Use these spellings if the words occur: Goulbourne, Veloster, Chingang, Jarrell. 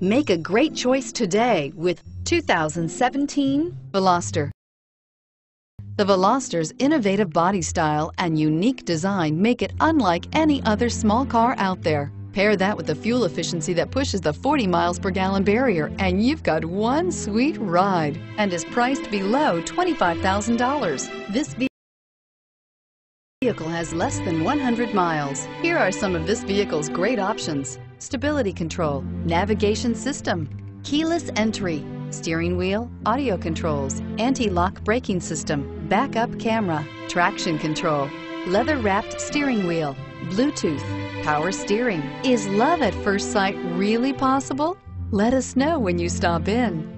Make a great choice today with 2017 Veloster. The Veloster's innovative body style and unique design make it unlike any other small car out there. Pair that with the fuel efficiency that pushes the 40 miles per gallon barrier, and you've got one sweet ride, and is priced below $25,000. This vehicle has less than 100 miles. Here are some of this vehicle's great options: stability control, navigation system, keyless entry, steering wheel audio controls, anti-lock braking system, backup camera, traction control, leather-wrapped steering wheel, Bluetooth, power steering. Is love at first sight really possible? Let us know when you stop in.